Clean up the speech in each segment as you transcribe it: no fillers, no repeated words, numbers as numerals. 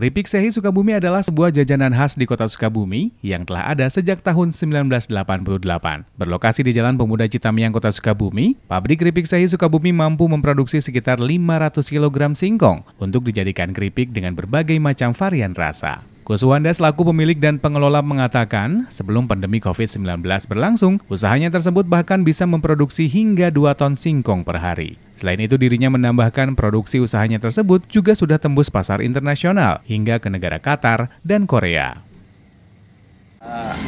Keripik Sehi Sukabumi adalah sebuah jajanan khas di kota Sukabumi yang telah ada sejak tahun 1988. Berlokasi di Jalan Pemuda Citamiang, Kota Sukabumi, pabrik Keripik Sehi Sukabumi mampu memproduksi sekitar 500 kg singkong untuk dijadikan keripik dengan berbagai macam varian rasa. Kuswanda selaku pemilik dan pengelola mengatakan, sebelum pandemi COVID-19 berlangsung, usahanya tersebut bahkan bisa memproduksi hingga 2 ton singkong per hari. Selain itu, dirinya menambahkan produksi usahanya tersebut juga sudah tembus pasar internasional hingga ke negara Qatar dan Korea.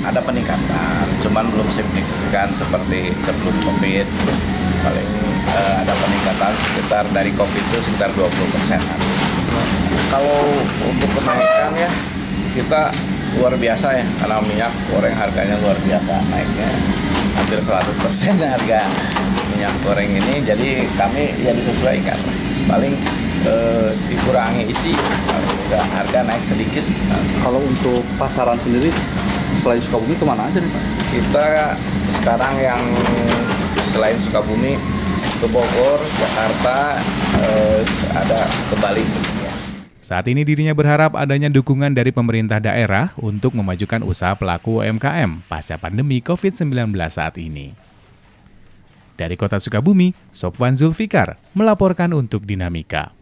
Ada peningkatan, cuman belum signifikan seperti sebelum COVID. Paling ada peningkatan sekitar dari COVID itu sekitar 20%. Kalau untuk kenaikan ya, kita luar biasa ya, karena minyak goreng harganya luar biasa naiknya hampir 100% harga minyak goreng ini. Jadi kami ya disesuaikan, paling dikurangi isi, harga naik sedikit. Kalau untuk pasaran sendiri selain Sukabumi kemana aja nih Pak? Kita sekarang yang selain Sukabumi ke Bogor, Jakarta, ada ke Bali sendiri. Saat ini dirinya berharap adanya dukungan dari pemerintah daerah untuk memajukan usaha pelaku UMKM pasca pandemi COVID-19 saat ini. Dari Kota Sukabumi, Sofwan Zulfikar melaporkan untuk Dinamika.